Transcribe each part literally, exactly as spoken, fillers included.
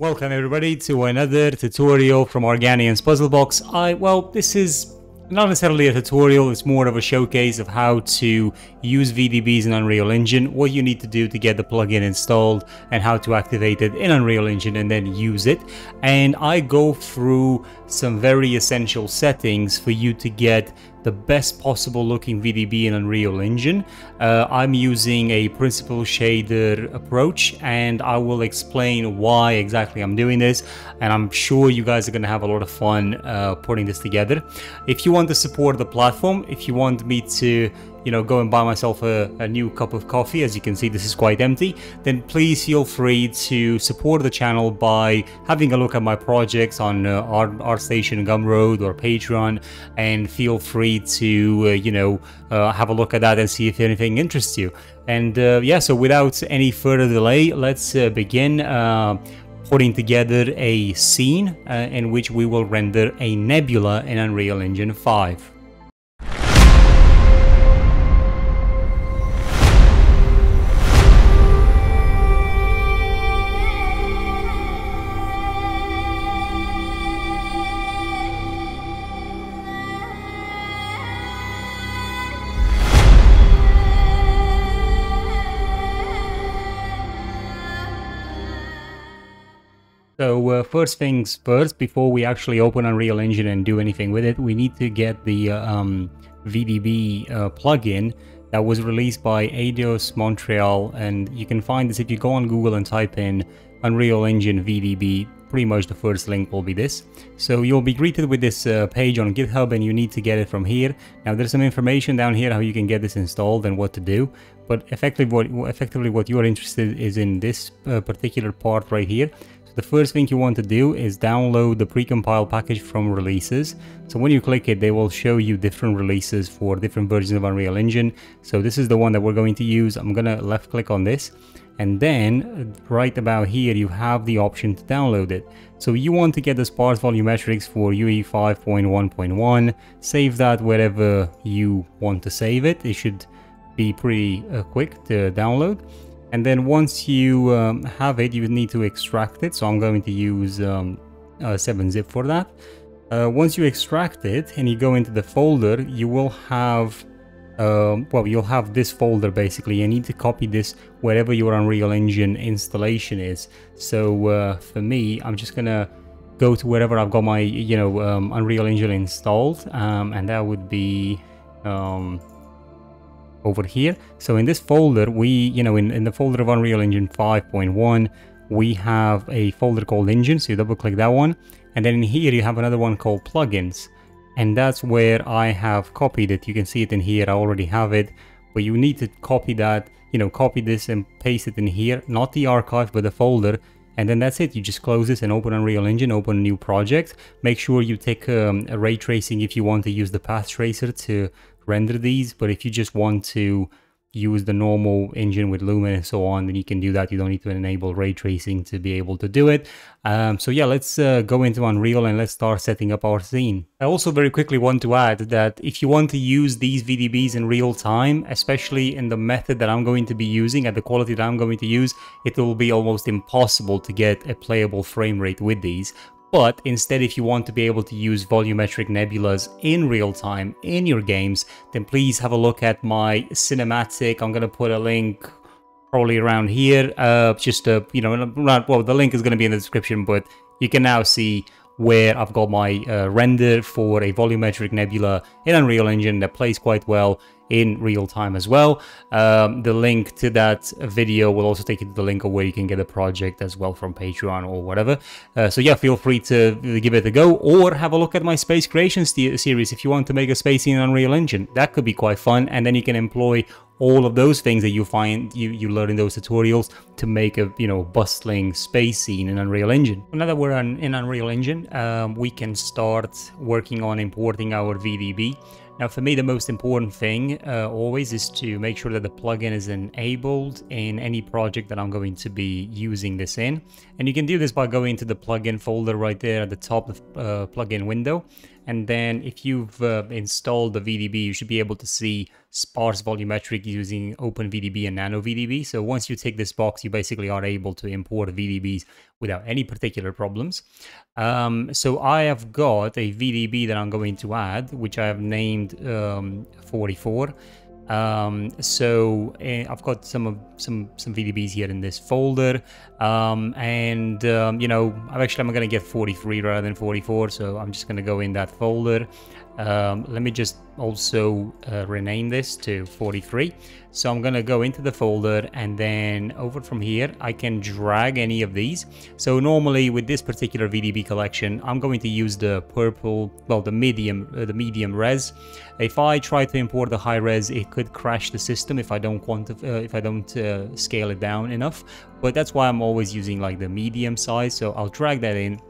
Welcome everybody to another tutorial from Arghanion's Puzzle Box. I, well, this is not necessarily a tutorial, it's more of a showcase of how to use V D Bs in Unreal Engine, what you need to do to get the plugin installed and how to activate it in Unreal Engine and then use it. And I go through some very essential settings for you to get the best possible looking V D B in Unreal Engine. Uh, I'm using a principal shader approach and I will explain why exactly I'm doing this, and I'm sure you guys are gonna have a lot of fun uh, putting this together. If you want to support the platform, if you want me to you know, go and buy myself a, a new cup of coffee, as you can see this is quite empty, then please feel free to support the channel by having a look at my projects on uh, ArtStation, Gumroad or Patreon, and feel free to, uh, you know, uh, have a look at that and see if anything interests you. And uh, yeah, so without any further delay, let's uh, begin uh, putting together a scene uh, in which we will render a nebula in Unreal Engine five. So uh, first things first, before we actually open Unreal Engine and do anything with it, we need to get the uh, um, V D B uh, plugin that was released by Eidos Montreal, and you can find this if you go on Google and type in Unreal Engine V D B. Pretty much the first link will be this. So you'll be greeted with this uh, page on GitHub, and you need to get it from here. Now there's some information down here how you can get this installed and what to do, but effectively what, effectively what you're interested in is in this uh, particular part right here. The first thing you want to do is download the precompiled package from releases. So when you click it, they will show you different releases for different versions of Unreal Engine. So this is the one that we're going to use. I'm gonna left click on this, and then right about here you have the option to download it. So you want to get the sparse volumetrics for U E five point one point one. Save that wherever you want to save it. It should be pretty uh, quick to download. And then once you um, have it, you would need to extract it. So I'm going to use um, uh, seven zip for that. Uh, once you extract it and you go into the folder, you will have, um, well, you'll have this folder basically. You need to copy this wherever your Unreal Engine installation is. So uh, for me, I'm just gonna go to wherever I've got my, you know, um, Unreal Engine installed, um, and that would be, um, over here. So in this folder, we, you know, in, in the folder of Unreal Engine five point one, we have a folder called Engine, so you double click that one. And then in here, you have another one called Plugins. And that's where I have copied it. You can see it in here, I already have it, but you need to copy that, you know, copy this and paste it in here, not the archive, but the folder. And then that's it. You just close this and open Unreal Engine, open a new project. Make sure you take um, a ray tracing if you want to use the path tracer to render these, but if you just want to use the normal engine with Lumen and so on, then you can do that. You don't need to enable ray tracing to be able to do it. Um, so yeah, let's uh, go into Unreal and let's start setting up our scene. I also very quickly want to add that if you want to use these V D Bs in real time, especially in the method that I'm going to be using, at the quality that I'm going to use, it will be almost impossible to get a playable frame rate with these. But instead, if you want to be able to use volumetric nebulas in real time in your games, then please have a look at my cinematic. I'm going to put a link probably around here. Uh, just, uh, you know, around, well, the link is going to be in the description, but you can now see where I've got my uh, render for a volumetric nebula in Unreal Engine that plays quite well in real time as well. Um, the link to that video will also take you to the link of where you can get a project as well from Patreon or whatever. Uh, so yeah, feel free to give it a go, or have a look at my space creation series if you want to make a space in Unreal Engine. That could be quite fun, and then you can employ all of those things that you find you, you learn in those tutorials to make a, you know, bustling space scene in Unreal Engine. Now that we're on, in Unreal Engine, um, we can start working on importing our V D B. Now for me, the most important thing uh, always is to make sure that the plugin is enabled in any project that I'm going to be using this in. And you can do this by going to the plugin folder right there at the top of the uh, plugin window. And then if you've uh, installed the V D B, you should be able to see sparse volumetric using OpenVDB and NanoVDB. So once you tick this box, you basically are able to import V D Bs without any particular problems. Um, so I have got a V D B that I'm going to add, which I have named um, forty-four. Um, so uh, I've got some of some some V D Bs here in this folder, um, and um, you know, I'm actually I'm gonna get forty-three rather than forty-four, so I'm just gonna go in that folder. Um, let me just also uh, rename this to forty-three. So I'm gonna go into the folder, and then over from here I can drag any of these. So normally with this particular V D B collection, I'm going to use the purple, well, the medium, uh, the medium res. If I try to import the high res, it could crash the system if I don't quantify, uh, if I don't uh, scale it down enough. But that's why I'm always using like the medium size. So I'll drag that in.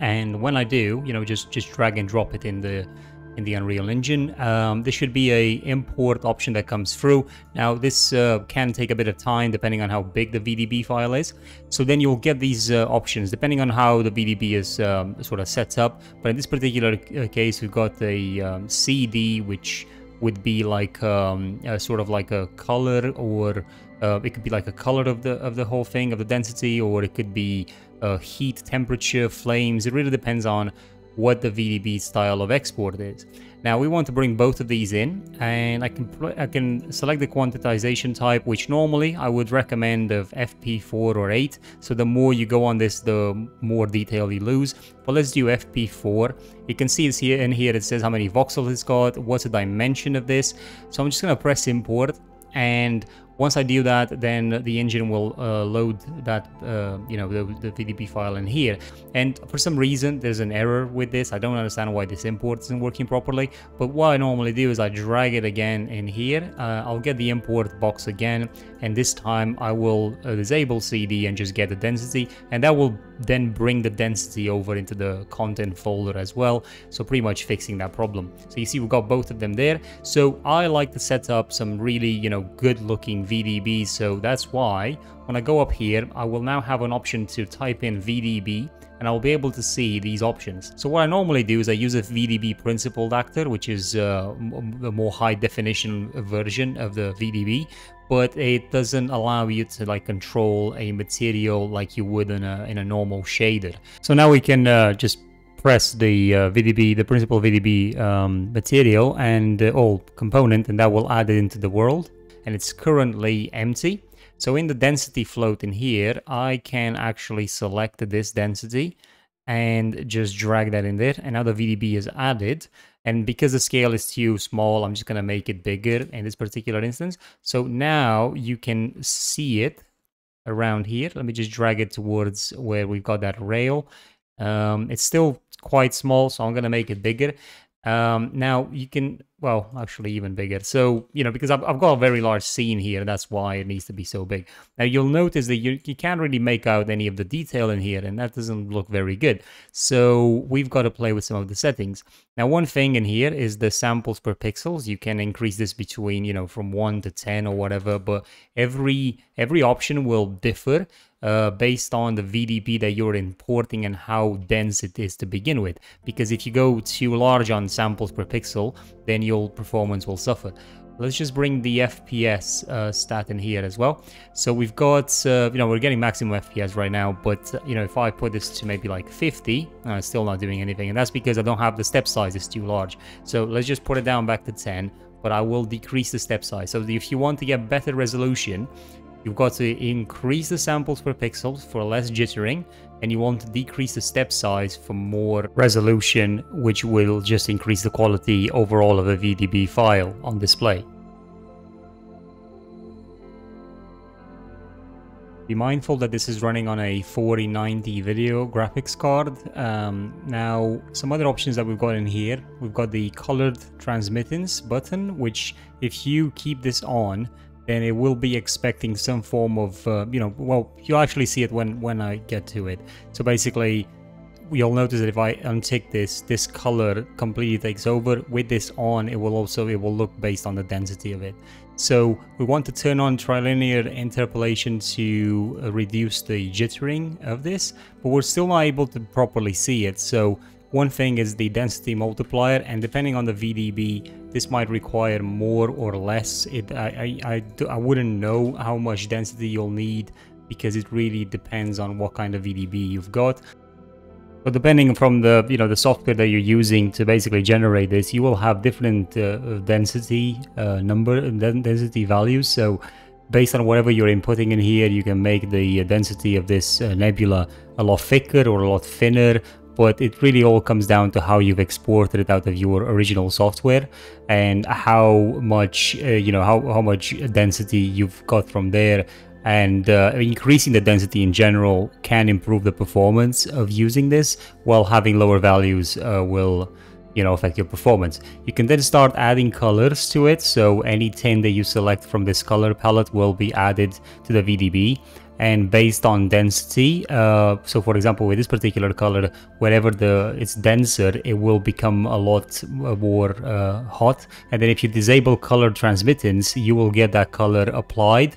And when I do, you know, just just drag and drop it in the in the Unreal Engine. Um, there should be a import option that comes through. Now this uh, can take a bit of time depending on how big the V D B file is. So then you'll get these uh, options depending on how the V D B is um, sort of set up. But in this particular case, we've got a um, C D, which would be like um, uh, sort of like a color, or uh, it could be like a color of the of the whole thing, of the density, or it could be uh, heat, temperature, flames. It really depends on what the V D B style of export is. Now we want to bring both of these in, and I can I can select the quantitization type, which normally I would recommend of F P four or eight. So the more you go on this, the more detail you lose. But let's do F P four. You can see it's here, and here it says how many voxels it's got, what's the dimension of this. So I'm just gonna press import, and once I do that, then the engine will uh, load that, uh, you know, the, the V D B file in here. And for some reason, there's an error with this. I don't understand why this import isn't working properly. But what I normally do is I drag it again in here. Uh, I'll get the import box again. And this time I will uh, disable C D and just get the density. And that will then bring the density over into the content folder as well. So pretty much fixing that problem. So you see, we've got both of them there. So I like to set up some really, you know, good looking V D B. So that's why when I go up here, I will now have an option to type in V D B, and I'll be able to see these options. So what I normally do is I use a V D B principled actor, which is uh, the more high definition version of the V D B, but it doesn't allow you to like control a material like you would in a, in a normal shader. So now we can uh, just press the uh, V D B, the principal V D B um, material and uh, all component, and that will add it into the world. And it's currently empty. So in the density float in here, I can actually select this density and just drag that in there. And now the V D B is added. And because the scale is too small, I'm just gonna make it bigger in this particular instance. So now you can see it around here. Let me just drag it towards where we've got that rail. Um, it's still quite small, so I'm gonna make it bigger. Um, now you can, well, actually even bigger. So, you know, because I've, I've got a very large scene here, that's why it needs to be so big. Now you'll notice that you, you can't really make out any of the detail in here, and that doesn't look very good. So we've got to play with some of the settings. Now, one thing in here is the samples per pixels. You can increase this between, you know, from one to ten or whatever, but every, every option will differ. Uh, based on the V D B that you're importing and how dense it is to begin with. Because if you go too large on samples per pixel, then your performance will suffer. Let's just bring the F P S uh, stat in here as well. So we've got, uh, you know, we're getting maximum F P S right now, but, uh, you know, if I put this to maybe like fifty, uh, it's still not doing anything. And that's because I don't have the step size, it's too large. So let's just put it down back to ten, but I will decrease the step size. So if you want to get better resolution, you've got to increase the samples per pixel for less jittering, and you want to decrease the step size for more resolution, which will just increase the quality overall of a V D B file on display. Be mindful that this is running on a forty ninety video graphics card. Um, now, some other options that we've got in here, we've got the colored transmittance button, which if you keep this on, then it will be expecting some form of, uh, you know, well, you'll actually see it when, when I get to it. So basically, you'll notice that if I untick this, this color completely takes over. With this on, it will also, it will look based on the density of it. So we want to turn on trilinear interpolation to reduce the jittering of this, but we're still not able to properly see it. So One thing is the density multiplier, and depending on the V D B, this might require more or less. It, I, I, I, I wouldn't know how much density you'll need because it really depends on what kind of V D B you've got. But depending from the, you know, the software that you're using to basically generate this, you will have different uh, density uh, number and density values. So based on whatever you're inputting in here, you can make the density of this uh, nebula a lot thicker or a lot thinner. But it really all comes down to how you've exported it out of your original software and how much, uh, you know, how, how much density you've got from there. And uh, increasing the density in general can improve the performance of using this, while having lower values uh, will, you know, affect your performance. You can then start adding colors to it. So any tint that you select from this color palette will be added to the V D B. And based on density, uh, so for example, with this particular color, wherever the it's denser, it will become a lot more uh, hot. And then if you disable color transmittance, you will get that color applied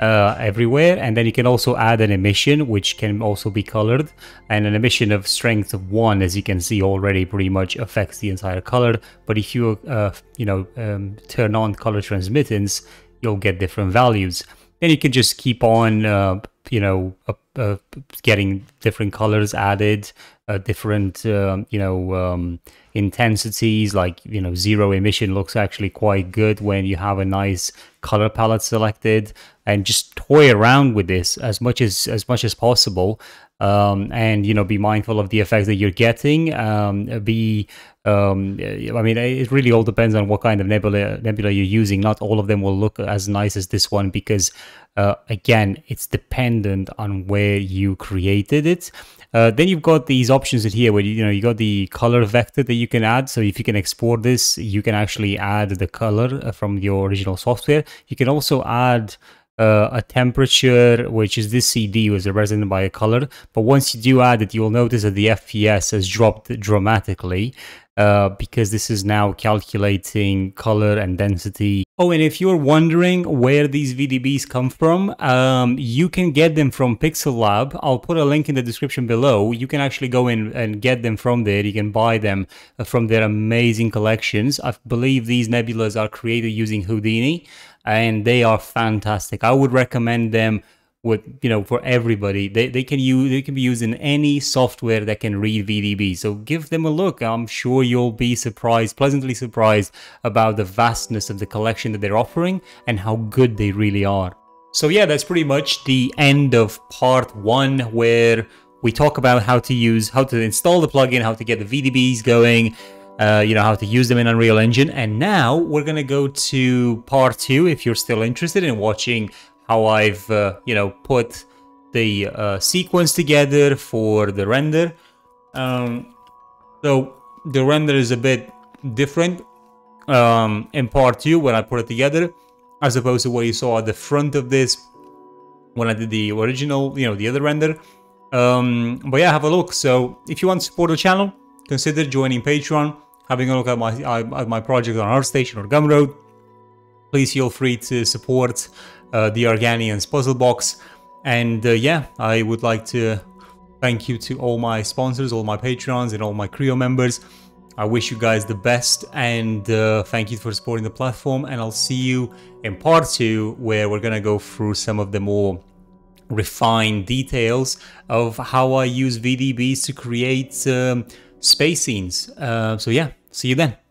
uh, everywhere. And then you can also add an emission, which can also be colored. And an emission of strength of one, as you can see already, pretty much affects the entire color. But if you, uh, you know, um, turn on color transmittance, you'll get different values. Then you can just keep on, uh, you know, uh, uh, getting different colors added, uh, different, uh, you know, um, intensities, like, you know, zero emission looks actually quite good when you have a nice color palette selected, and just toy around with this as much as, as much as possible. Um, and, you know, be mindful of the effects that you're getting. Um, be, um, I mean, it really all depends on what kind of nebula nebula you're using. Not all of them will look as nice as this one because, uh, again, it's dependent on where you created it. Uh, then you've got these options in here where, you know, you got the color vector that you can add. So if you can export this, you can actually add the color from your original software. You can also add Uh, a temperature, which is this C D was represented by a color, but once you do add it, you will notice that the F P S has dropped dramatically uh, because this is now calculating color and density. Oh, and if you're wondering where these V D Bs come from, um, you can get them from Pixel Lab. I'll put a link in the description below. You can actually go in and get them from there. You can buy them from their amazing collections. I believe these nebulas are created using Houdini, and they are fantastic. I would recommend them with, you know, for everybody. They, they can use, they can be used in any software that can read V D B. So give them a look. I'm sure you'll be surprised, pleasantly surprised about the vastness of the collection that they're offering and how good they really are. So yeah, that's pretty much the end of part one, where we talk about how to use, how to install the plugin, how to get the V D Bs going, Uh, you know, how to use them in Unreal Engine. And now we're going to go to part two, if you're still interested in watching how I've, uh, you know, put the uh, sequence together for the render. Um, so the render is a bit different um, in part two when I put it together, as opposed to what you saw at the front of this when I did the original, you know, the other render. Um, but yeah, have a look. So if you want to support the channel, consider joining Patreon. Having a look at my at my project on ArtStation or Gumroad. Please feel free to support uh, the Arghanion's Puzzle Box. And uh, yeah, I would like to thank you to all my sponsors, all my Patreons, and all my Creo members. I wish you guys the best, and uh, thank you for supporting the platform. And I'll see you in part two, where we're gonna go through some of the more refined details of how I use V D Bs to create um, space scenes. Uh, so yeah, see you then.